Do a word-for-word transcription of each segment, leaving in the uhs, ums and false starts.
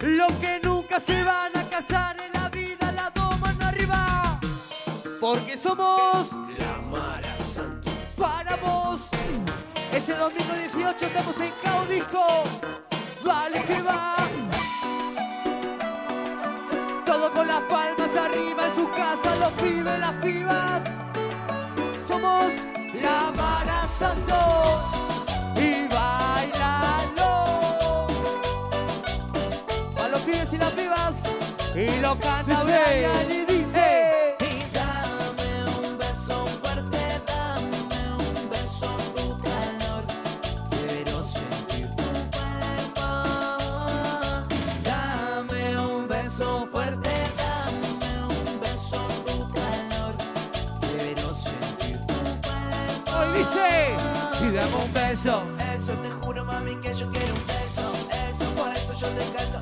Los que nunca se van a casar en la vida la toman arriba, porque somos la Mara Santos. Para vos, este dos mil dieciocho estamos en Caudijo. Vale que va. Todo con las palmas arriba en su casa, los pibes, las pibas. Somos la Mara Santos. Y las vivas y lo canta Brian y dice: y dame un beso fuerte, dame un beso tu calor, quiero sentir tu cuerpo. Dame un beso fuerte, dame un beso tu calor, quiero sentir tu cuerpo. Hoy dice: y dame un beso. Eso te juro, mami, que yo quiero un beso. Eso, por eso yo te canto.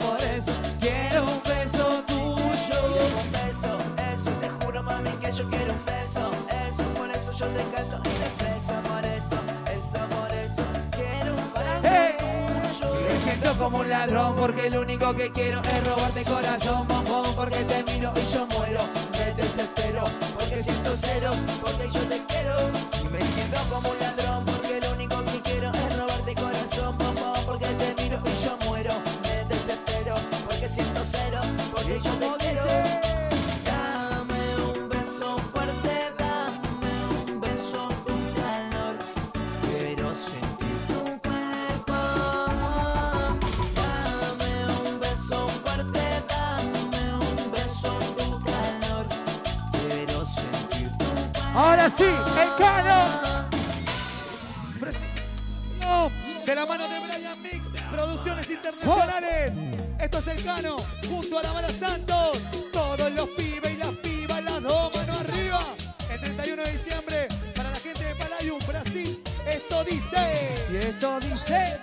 Por eso quiero un beso tuyo. Un beso, eso te juro, mami, que yo quiero un beso. Eso, por eso yo te canto y te expreso. Por eso, eso, por eso quiero un beso hey. tuyo. Me siento como un ladrón porque lo único que quiero es robarte corazón, bombón. Porque te miro y yo muero, me desespero porque siento cero, porque yo te quiero. Y me siento como un ladrón porque lo único que quiero es robarte corazón, bombón. Porque te miro y yo muero, porque siento cero, porque yo te quiero. Dame un beso fuerte, dame un beso con calor, quiero sentir tu cuerpo. Dame un beso fuerte, dame un beso con calor, quiero sentir tu cuerpo. Ahora sí, El Cano. No, de la mano de Brian Mix, producciones internacionales. Esto es El Cano, junto a la Mara Santos. Todos los pibes y las pibas, las dos manos arriba. El treinta y uno de diciembre, para la gente de Palayum, Brasil, esto dice. Y esto dice.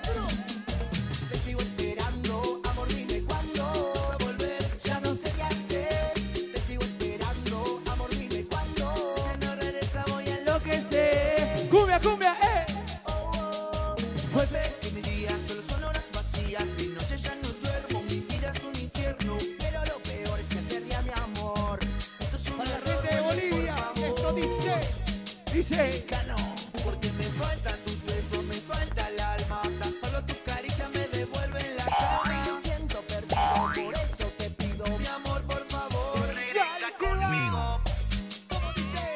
Te sigo esperando, amor, dime cuándo vas a volver, ya no sé qué hacer. Te sigo esperando, amor, dime cuándo. Si no regresa voy a enloquecer. Cumbia, cumbia, eh. Oh, oh. Vuelve, que mi día solo son horas vacías. Mi noche ya no. Dice Cano, porque me faltan tus besos, me falta el alma. Tan solo tus caricias me devuelven la calma. Me siento perdido, por eso te pido, mi amor, por favor, regresa conmigo. Como dice,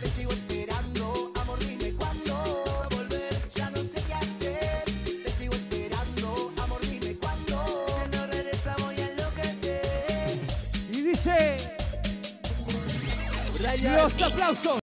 te sigo esperando, amor, dime cuándo vas a volver, ya no sé qué hacer. Te sigo esperando, amor, dime cuándo. Si no regresa voy a enloquecer. Y dice, los aplausos.